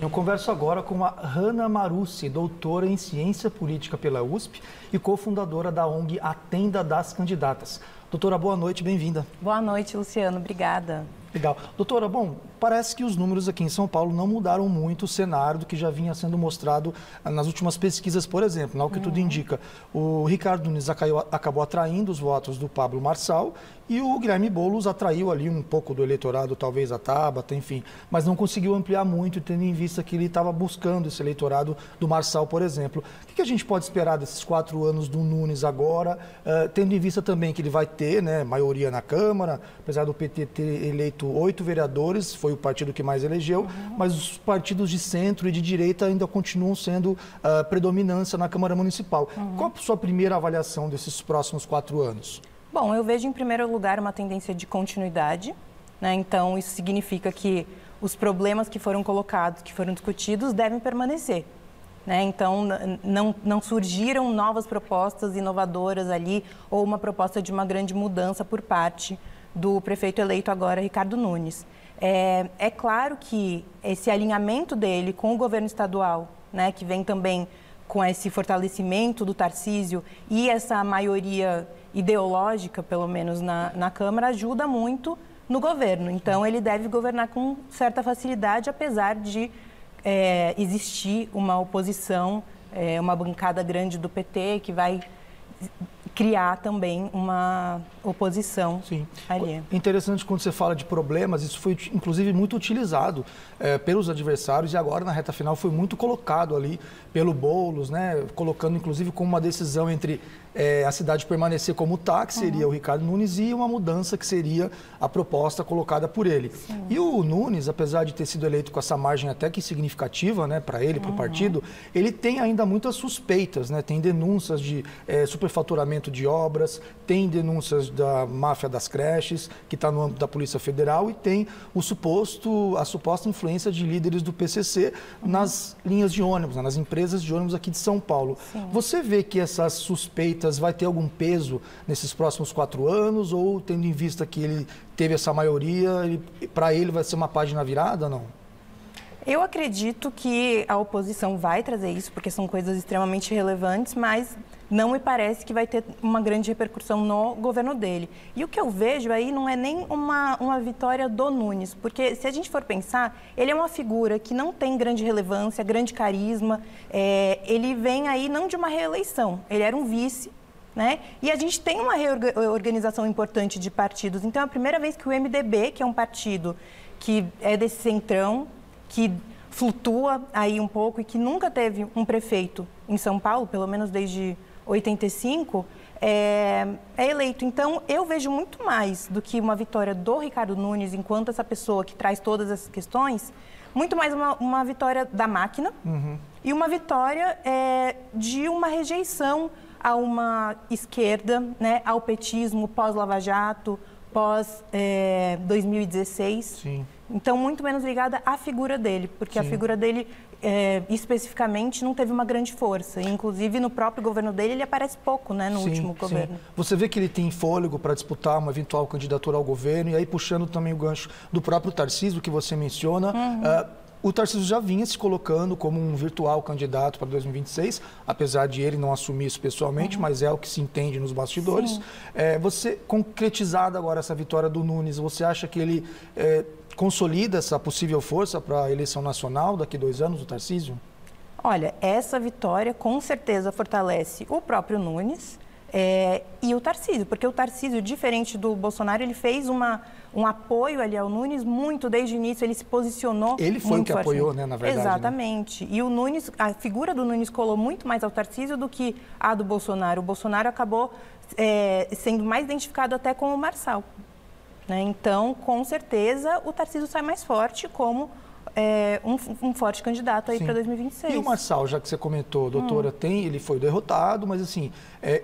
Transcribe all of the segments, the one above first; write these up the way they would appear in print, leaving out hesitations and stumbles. Eu converso agora com a Hannah Maruci, doutora em Ciência Política pela USP e cofundadora da ONG A Tenda das Candidatas. Doutora, boa noite, bem-vinda. Boa noite, Luciano, obrigada. Legal. Doutora, bom, parece que os números aqui em São Paulo não mudaram muito o cenário do que já vinha sendo mostrado nas últimas pesquisas, por exemplo, ao que tudo indica. O Ricardo Nunes acabou atraindo os votos do Pablo Marçal e o Guilherme Boulos atraiu ali um pouco do eleitorado, talvez a Tabata, enfim, mas não conseguiu ampliar muito, tendo em vista que ele estava buscando esse eleitorado do Marçal, por exemplo. O que a gente pode esperar desses 4 anos do Nunes agora, tendo em vista também que ele vai ter, né, maioria na Câmara, apesar do PT ter eleito 8 vereadores, foi o partido que mais elegeu, mas os partidos de centro e de direita ainda continuam sendo predominância na Câmara Municipal. Qual a sua primeira avaliação desses próximos 4 anos? Bom, eu vejo em primeiro lugar uma tendência de continuidade, né? Então isso significa que os problemas que foram colocados, que foram discutidos, devem permanecer, né? Então não surgiram novas propostas inovadoras ali ou uma proposta de uma grande mudança por parte do prefeito eleito agora, Ricardo Nunes. É claro que esse alinhamento dele com o governo estadual, né, que vem também com esse fortalecimento do Tarcísio e essa maioria ideológica, pelo menos na Câmara, ajuda muito no governo. Então, ele deve governar com certa facilidade, apesar de existir uma oposição, uma bancada grande do PT que vai criar também uma oposição. Sim. Ali. Interessante quando você fala de problemas, isso foi inclusive muito utilizado pelos adversários e agora na reta final foi muito colocado ali pelo Boulos, né? Colocando inclusive como uma decisão entre a cidade permanecer como está, que seria o Ricardo Nunes, e uma mudança que seria a proposta colocada por ele. Sim. E o Nunes, apesar de ter sido eleito com essa margem até que significativa, né, para ele, para o partido, ele tem ainda muitas suspeitas, né? Tem denúncias de superfaturamento de obras, tem denúncias da máfia das creches, que está no âmbito da Polícia Federal, e tem a suposta influência de líderes do PCC nas linhas de ônibus, né, nas empresas de ônibus aqui de São Paulo. Sim. Você vê que essas suspeitas vai ter algum peso nesses próximos 4 anos ou, tendo em vista que ele teve essa maioria, para ele vai ser uma página virada, não? Eu acredito que a oposição vai trazer isso, porque são coisas extremamente relevantes, mas não me parece que vai ter uma grande repercussão no governo dele. E o que eu vejo aí não é nem uma vitória do Nunes, porque se a gente for pensar, ele é uma figura que não tem grande relevância, grande carisma, ele vem aí não de uma reeleição, ele era um vice, né? E a gente tem uma reorganização importante de partidos, então é a primeira vez que o MDB, que é um partido que é desse centrão, que flutua aí um pouco e que nunca teve um prefeito em São Paulo, pelo menos desde 85, é eleito. Então, eu vejo muito mais do que uma vitória do Ricardo Nunes, enquanto essa pessoa que traz todas essas questões, muito mais uma vitória da máquina e uma vitória de uma rejeição a uma esquerda, né, ao petismo pós-Lava Jato, pós-2016. Sim. Então, muito menos ligada à figura dele, porque Sim. a figura dele, especificamente, não teve uma grande força. E, inclusive, no próprio governo dele, ele aparece pouco, né, no último governo. Sim. Você vê que ele tem fôlego para disputar uma eventual candidatura ao governo, e aí puxando também o gancho do próprio Tarcísio, que você menciona. O Tarcísio já vinha se colocando como um virtual candidato para 2026, apesar de ele não assumir isso pessoalmente, mas é o que se entende nos bastidores. Você, concretizada agora essa vitória do Nunes, você acha que ele consolida essa possível força para a eleição nacional daqui 2 anos, o Tarcísio? Olha, essa vitória com certeza fortalece o próprio Nunes e o Tarcísio, porque o Tarcísio, diferente do Bolsonaro, ele fez um apoio ali ao Nunes muito desde o início, ele se posicionou. Ele foi muito o que apoiou, né, na verdade. Exatamente. Né? E o Nunes, a figura do Nunes colou muito mais ao Tarcísio do que a do Bolsonaro. O Bolsonaro acabou sendo mais identificado até com o Marçal. Né? Então, com certeza, o Tarcísio sai mais forte como um forte candidato aí para 2026. E o Marçal, já que você comentou, doutora, ele foi derrotado, mas assim,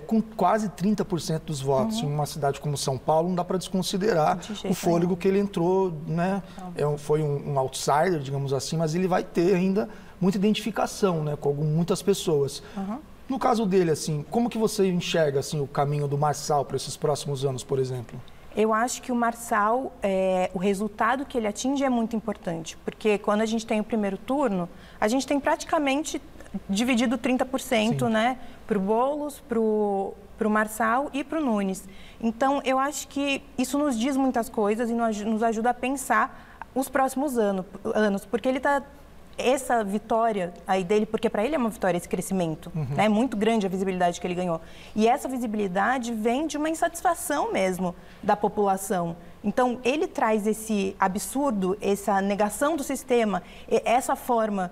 com quase 30% dos votos em uma cidade como São Paulo, não dá para desconsiderar o fôlego que ele entrou, né? Foi um outsider, digamos assim, mas ele vai ter ainda muita identificação, né, com muitas pessoas. No caso dele, assim, como que você enxerga assim, o caminho do Marçal para esses próximos anos, por exemplo? Eu acho que o Marçal, o resultado que ele atinge é muito importante, porque quando a gente tem o primeiro turno, a gente tem praticamente dividido 30%, sim, né, para o Boulos, para o Marçal e para o Nunes. Então, eu acho que isso nos diz muitas coisas e nos ajuda a pensar os próximos anos, porque ele está... Essa vitória aí dele, porque para ele é uma vitória esse crescimento, uhum, né? É muito grande a visibilidade que ele ganhou. E essa visibilidade vem de uma insatisfação mesmo da população. Então, ele traz esse absurdo, essa negação do sistema, essa forma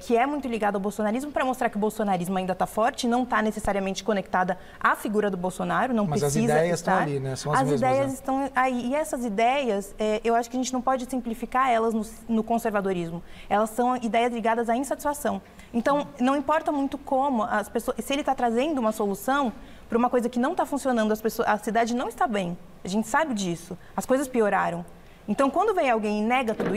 que é muito ligada ao bolsonarismo, para mostrar que o bolsonarismo ainda está forte, não está necessariamente conectada à figura do Bolsonaro, não precisa estar. Mas as ideias estão ali, né? São as mesmas, ideias, né, estão aí. E essas ideias, eu acho que a gente não pode simplificar elas no conservadorismo. Elas são ideias ligadas à insatisfação. Então, não importa muito como as pessoas... Se ele está trazendo uma solução para uma coisa que não está funcionando, a cidade não está bem. A gente sabe disso. As coisas pioraram. Então, quando vem alguém e nega tudo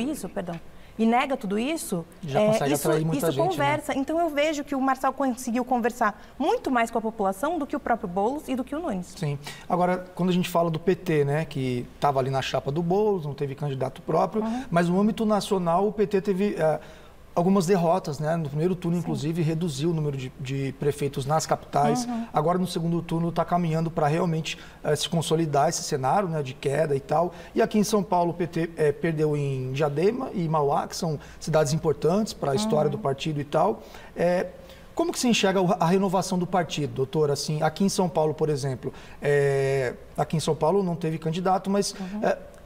isso, já consegue atrair muita gente, conversa. Né? Então, eu vejo que o Marçal conseguiu conversar muito mais com a população do que o próprio Boulos e do que o Nunes. Sim. Agora, quando a gente fala do PT, né, que estava ali na chapa do Boulos, não teve candidato próprio, uhum, mas no âmbito nacional o PT teve... algumas derrotas, né? No primeiro turno, sim, inclusive, reduziu o número de prefeitos nas capitais. Uhum. Agora, no segundo turno, está caminhando para realmente se consolidar esse cenário, né, de queda e tal. E aqui em São Paulo, o PT perdeu em Diadema e Mauá, que são cidades importantes para a história, uhum, do partido e tal. Como que se enxerga a renovação do partido, doutora? Assim, aqui em São Paulo, por exemplo, aqui em São Paulo não teve candidato, mas uhum,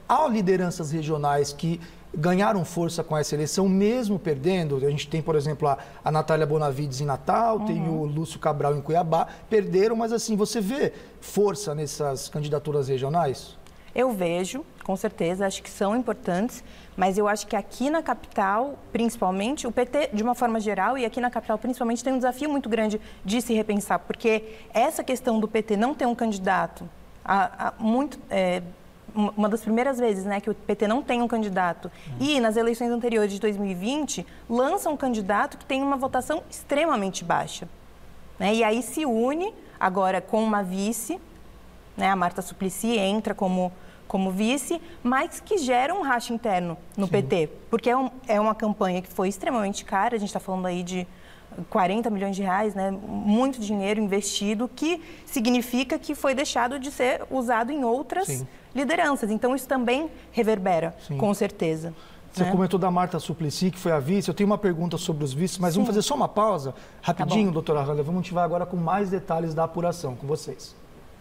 há lideranças regionais que... ganharam força com essa eleição, mesmo perdendo. A gente tem, por exemplo, a Natália Bonavides em Natal, uhum, tem o Lúcio Cabral em Cuiabá. Perderam, mas assim, você vê força nessas candidaturas regionais? Eu vejo, com certeza, acho que são importantes, mas eu acho que aqui na capital, principalmente, o PT, de uma forma geral, e aqui na capital, principalmente, tem um desafio muito grande de se repensar, porque essa questão do PT não ter um candidato, uma das primeiras vezes, né, que o PT não tem um candidato, e nas eleições anteriores de 2020 lança um candidato que tem uma votação extremamente baixa, né? E aí se une agora com uma vice, né, a Marta Suplicy entra como vice, mas que gera um racha interno no, sim, PT, porque é uma campanha que foi extremamente cara. A gente está falando aí de 40 milhões de reais, né? Muito dinheiro investido, que significa que foi deixado de ser usado em outras, sim, lideranças. Então, isso também reverbera, sim, com certeza. Você, né, comentou da Marta Suplicy, que foi a vice. Eu tenho uma pergunta sobre os vices, mas, sim, vamos fazer só uma pausa rapidinho, tá, doutora Hannah. Vamos ativar agora com mais detalhes da apuração com vocês.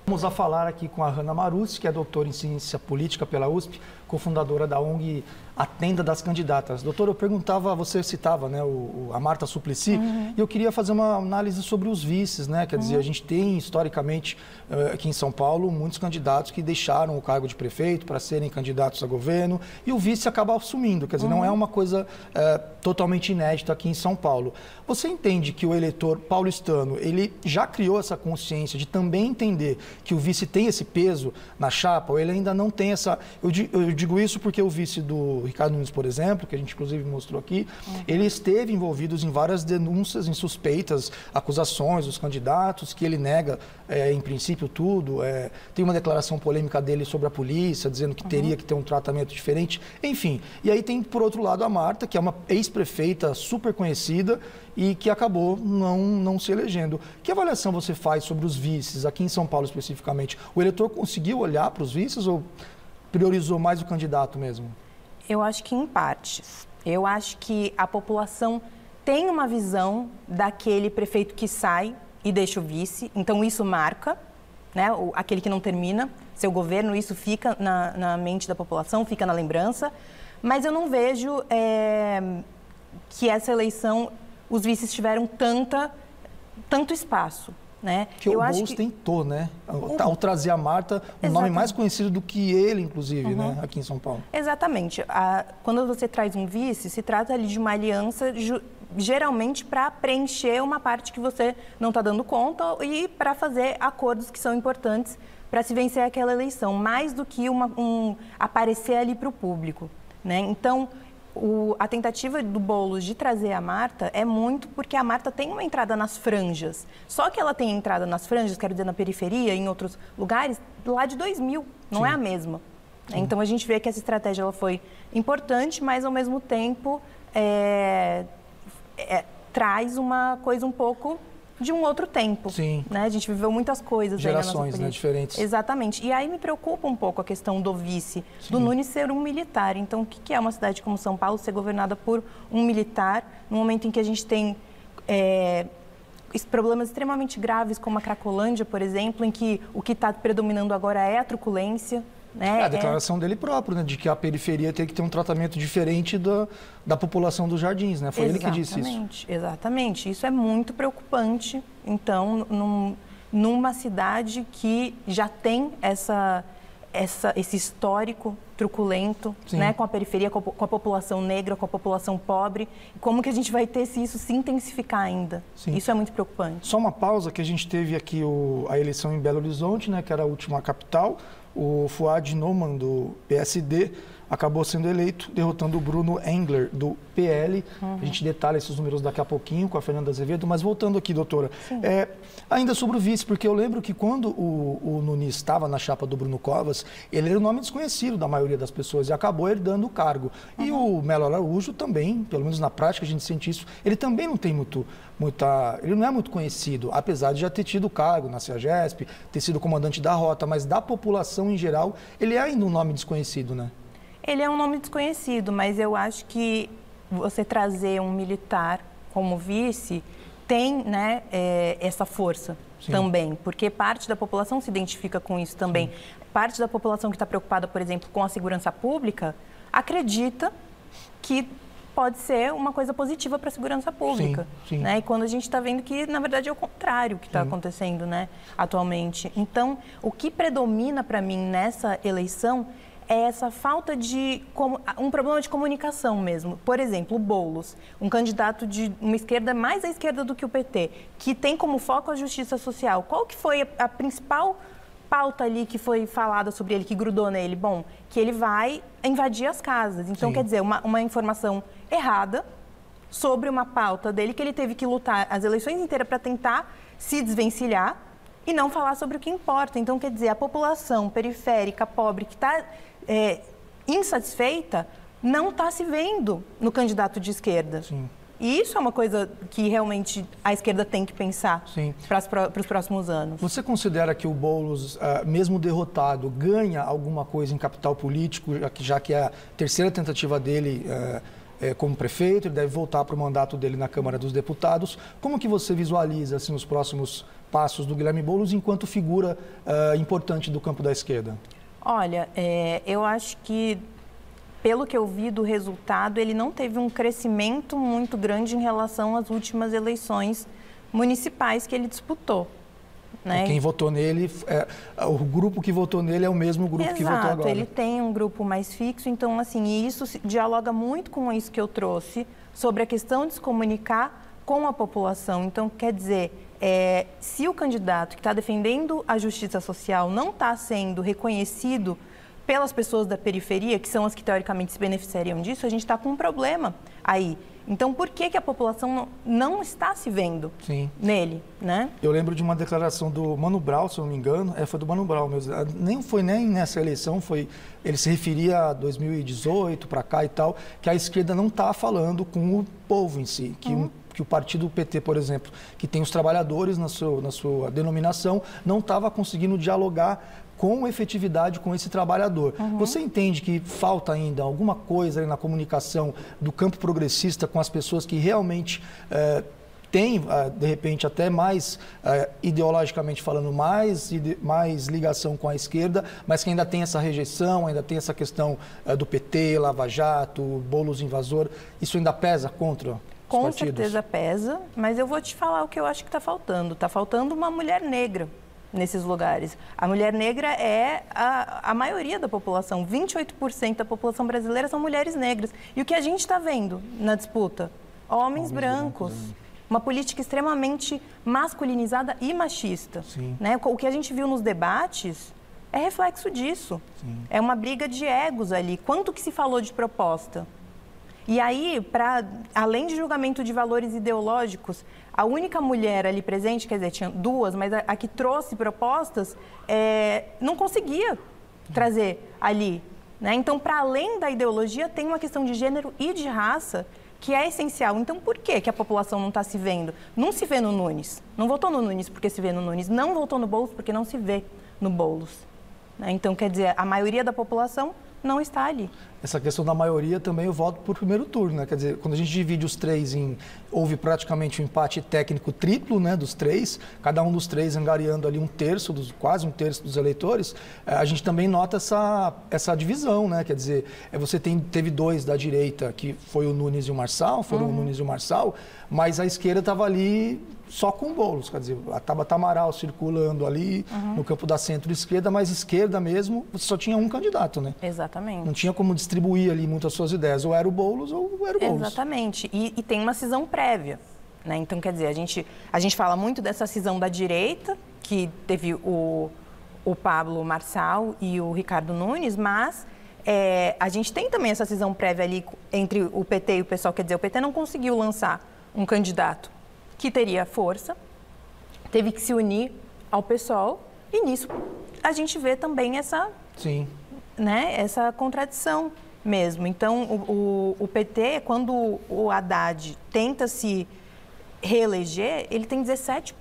Vamos a falar aqui com a Hannah Maruci, que é doutora em ciência política pela USP, cofundadora da ONG A Tenda das Candidatas. Doutora, eu perguntava, você citava, né, a Marta Suplicy, uhum, e eu queria fazer uma análise sobre os vices, né? Quer dizer, a gente tem, historicamente, aqui em São Paulo, muitos candidatos que deixaram o cargo de prefeito para serem candidatos a governo, e o vice acaba assumindo, quer dizer, uhum, não é uma coisa totalmente inédita aqui em São Paulo. Você entende que o eleitor paulistano, ele já criou essa consciência de também entender que o vice tem esse peso na chapa, ou ele ainda não tem essa... Eu digo isso porque o vice do Ricardo Nunes, por exemplo, que a gente inclusive mostrou aqui, uhum, ele esteve envolvido em várias denúncias, em suspeitas, acusações dos candidatos, que ele nega, em princípio, tudo. Tem uma declaração polêmica dele sobre a polícia, dizendo que, uhum, teria que ter um tratamento diferente, enfim. E aí tem, por outro lado, a Marta, que é uma ex-prefeita super conhecida e que acabou não se elegendo. Que avaliação você faz sobre os vices aqui em São Paulo, especificamente? O eleitor conseguiu olhar para os vices ou priorizou mais o candidato mesmo? Eu acho que em partes. Eu acho que a população tem uma visão daquele prefeito que sai e deixa o vice, então isso marca, né, aquele que não termina seu governo, isso fica na mente da população, fica na lembrança. Mas eu não vejo que essa eleição os vices tiveram tanto espaço. Né? Que eu o Boulos tentou, né? Ao trazer a Marta, o nome mais conhecido do que ele, inclusive, uhum, né, aqui em São Paulo. Exatamente. Quando você traz um vice, se trata ali de uma aliança, geralmente para preencher uma parte que você não está dando conta e para fazer acordos que são importantes para se vencer aquela eleição, mais do que aparecer ali para o público, né? Então, a tentativa do Boulos de trazer a Marta é muito porque a Marta tem uma entrada nas franjas. Só que ela tem entrada nas franjas, quero dizer, na periferia, em outros lugares, lá de 2000, não é a mesma. Sim. Então, a gente vê que essa estratégia ela foi importante, mas, ao mesmo tempo, traz uma coisa um pouco de um outro tempo. Sim. Né? A gente viveu muitas coisas. Gerações, né, diferentes. Exatamente. E aí me preocupa um pouco a questão do vice, sim, do Nunes ser um militar. Então, o que é uma cidade como São Paulo ser governada por um militar, no momento em que a gente tem problemas extremamente graves, como a Cracolândia, por exemplo, em que o que está predominando agora é a truculência. É a declaração dele próprio, né, de que a periferia tem que ter um tratamento diferente da população dos jardins, né? Foi ele que disse isso. Exatamente, isso é muito preocupante, então, numa cidade que já tem esse histórico truculento, né, com a periferia, com a população negra, com a população pobre. Como que a gente vai ter se isso se intensificar ainda? Sim. Isso é muito preocupante. Só uma pausa, que a gente teve aqui a eleição em Belo Horizonte, né, que era a última capital. O Fuad Noman, do PSD, acabou sendo eleito, derrotando o Bruno Engler, do PL. Uhum. A gente detalha esses números daqui a pouquinho com a Fernanda Azevedo. Mas voltando aqui, doutora, ainda sobre o vice, porque eu lembro que quando o Nunes estava na chapa do Bruno Covas, ele era um nome desconhecido da maioria das pessoas e acabou herdando o cargo. Uhum. E o Melo Araújo também, pelo menos na prática a gente sente isso, ele também não tem ele não é muito conhecido, apesar de já ter tido cargo na CEAGESP, ter sido comandante da ROTA, mas da população em geral, ele é ainda um nome desconhecido, né? Ele é um nome desconhecido, mas eu acho que você trazer um militar como vice tem, né, essa força, sim, também, porque parte da população se identifica com isso também. Sim. Parte da população que está preocupada, por exemplo, com a segurança pública, acredita que pode ser uma coisa positiva para a segurança pública, sim, sim, né? E quando a gente está vendo que, na verdade, é o contrário que está acontecendo, né, atualmente. Então, o que predomina para mim nessa eleição é essa falta de um problema de comunicação mesmo. Por exemplo, o Boulos, um candidato de uma esquerda mais à esquerda do que o PT, que tem como foco a justiça social. Qual que foi a principal pauta ali que foi falada sobre ele, que grudou nele? Bom, que ele vai invadir as casas. Então, sim, quer dizer, uma informação errada sobre uma pauta dele, que ele teve que lutar as eleições inteiras para tentar se desvencilhar e não falar sobre o que importa. Então, quer dizer, a população periférica, pobre, que está insatisfeita, não está se vendo no candidato de esquerda. Sim. E isso é uma coisa que realmente a esquerda tem que pensar para os próximos anos. Você considera que o Boulos, mesmo derrotado, ganha alguma coisa em capital político, já que é a terceira tentativa dele como prefeito, ele deve voltar para o mandato dele na Câmara dos Deputados? Como que você visualiza, assim, os próximos passos do Guilherme Boulos enquanto figura importante do campo da esquerda? Olha, eu acho que, pelo que eu vi do resultado, ele não teve um crescimento muito grande em relação às últimas eleições municipais que ele disputou, né? Quem votou nele, o grupo que votou nele é o mesmo grupo, exato, que votou agora. Ele tem um grupo mais fixo, então, assim, e isso dialoga muito com isso que eu trouxe, sobre a questão de se comunicar com a população. Então, quer dizer, se o candidato que está defendendo a justiça social não está sendo reconhecido pelas pessoas da periferia, que são as que teoricamente se beneficiariam disso, a gente está com um problema aí. Então, por que a população não está se vendo, sim, nele, né? Eu lembro de uma declaração do Mano Brown, se eu não me engano, foi do Mano Brown mesmo. Nem foi nem nessa eleição, ele se referia a 2018 para cá e tal, que a esquerda não está falando com o povo em si, que que o partido PT, por exemplo, que tem os trabalhadores na sua denominação, não estava conseguindo dialogar com efetividade com esse trabalhador. Uhum. Você entende que falta ainda alguma coisa na comunicação do campo progressista com as pessoas que realmente têm, de repente, até mais, ideologicamente falando, mais ligação com a esquerda, mas que ainda tem essa rejeição, ainda tem essa questão do PT, Lava Jato, Boulos invasor? Isso ainda pesa contra... Com certeza pesa, mas eu vou te falar o que eu acho que está faltando. Está faltando uma mulher negra nesses lugares. A mulher negra é a maioria da população. 28% da população brasileira são mulheres negras. E o que a gente está vendo na disputa? Homens brancos. Uma política extremamente masculinizada e machista. Sim. Né? O que a gente viu nos debates é reflexo disso. Sim. É uma briga de egos ali. Quanto que se falou de proposta? E aí, além de julgamento de valores ideológicos, a única mulher ali presente, quer dizer, tinha duas, mas a que trouxe propostas, não conseguia trazer ali, né? Então, para além da ideologia, tem uma questão de gênero e de raça que é essencial. Então, por que que a população não está se vendo? Não se vê no Nunes. Não votou no Nunes porque se vê no Nunes. Não votou no Boulos porque não se vê no Boulos. Né? Então, quer dizer, a maioria da população não está ali. Essa questão da maioria também, eu voto por primeiro turno, né? Quer dizer, quando a gente divide os três em... Houve praticamente um empate técnico triplo, né, dos três, cada um dos três angariando ali um terço, quase um terço dos eleitores, a gente também nota essa divisão, né? Quer dizer, você teve dois da direita, que foi o Nunes e o Marçal, foram o Nunes e o Marçal, mas a esquerda estava ali só com Boulos, quer dizer, a Tabata Amaral circulando ali no campo da centro-esquerda, mas esquerda mesmo, você só tinha um candidato, né? Exatamente. Não tinha como distribuir ali muito as suas ideias, ou era o Boulos ou era o Boulos. Exatamente, e tem uma cisão prévia, né? Então, quer dizer, a gente fala muito dessa cisão da direita, que teve o Pablo Marçal e o Ricardo Nunes, mas a gente tem também essa cisão prévia ali entre o PT e o PSOL, quer dizer, o PT não conseguiu lançar um candidato que teria força, teve que se unir ao PSOL, e nisso a gente vê também essa, sim, né, essa contradição mesmo. Então, o PT, quando o Haddad tenta se reeleger, ele tem 17%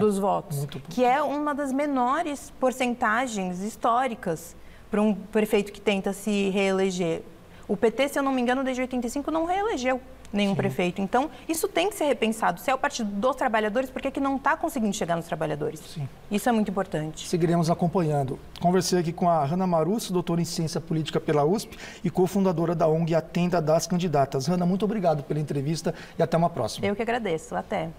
dos votos, que é uma das menores porcentagens históricas para um prefeito que tenta se reeleger. O PT, se eu não me engano, desde 85 não reelegeu nenhum, sim, prefeito. Então, isso tem que ser repensado. Se é o Partido dos Trabalhadores, por que que não está conseguindo chegar nos trabalhadores? Sim. Isso é muito importante. Seguiremos acompanhando. Conversei aqui com a Hannah Maruci, doutora em Ciência Política pela USP e cofundadora da ONG A Tenda das Candidatas. Hannah, muito obrigado pela entrevista e até uma próxima. Eu que agradeço. Até.